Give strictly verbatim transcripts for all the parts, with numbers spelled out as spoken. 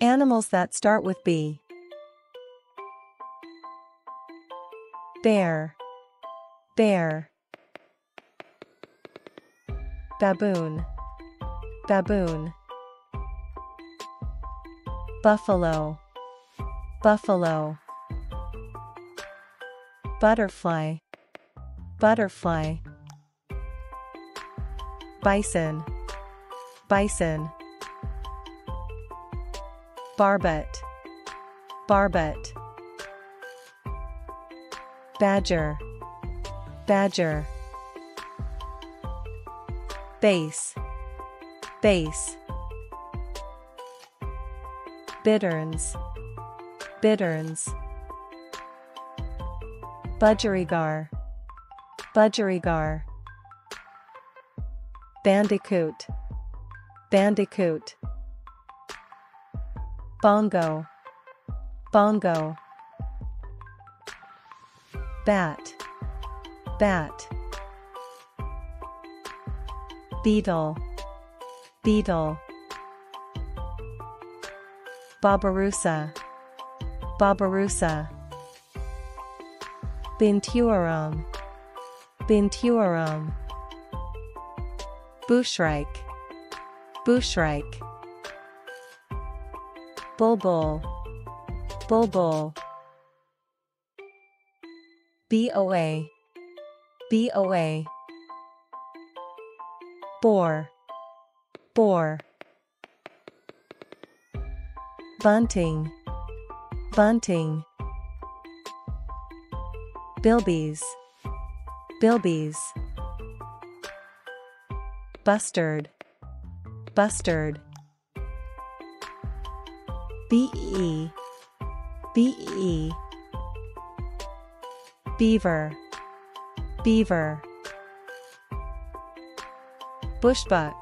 Animals that start with B. Bear, bear. Baboon, baboon. Buffalo, buffalo. Butterfly, butterfly. Bison, bison. Barbet, barbet. Badger, badger. Base, base. Bitterns, bitterns. Budgerigar, budgerigar. Bandicoot, bandicoot. Bongo, bongo. Bat, bat. Beetle, beetle. Barbarossa, barbarossa. Binturong, binturong. Bushreich, bushreich. Bulbul, bulbul. Boa, boa. Boar, boar. Bunting, bunting. Bilbies, bilbies. Bustard, bustard. Bee, bee. Beaver, beaver. Bushbuck,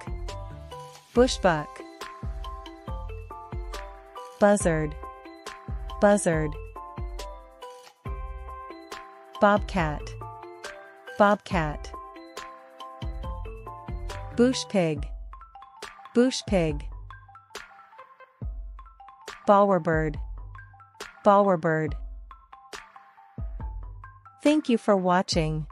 bushbuck. Buzzard, buzzard. Bobcat, bobcat. Bush pig, bush pig. Bowerbird, bowerbird. Thank you for watching.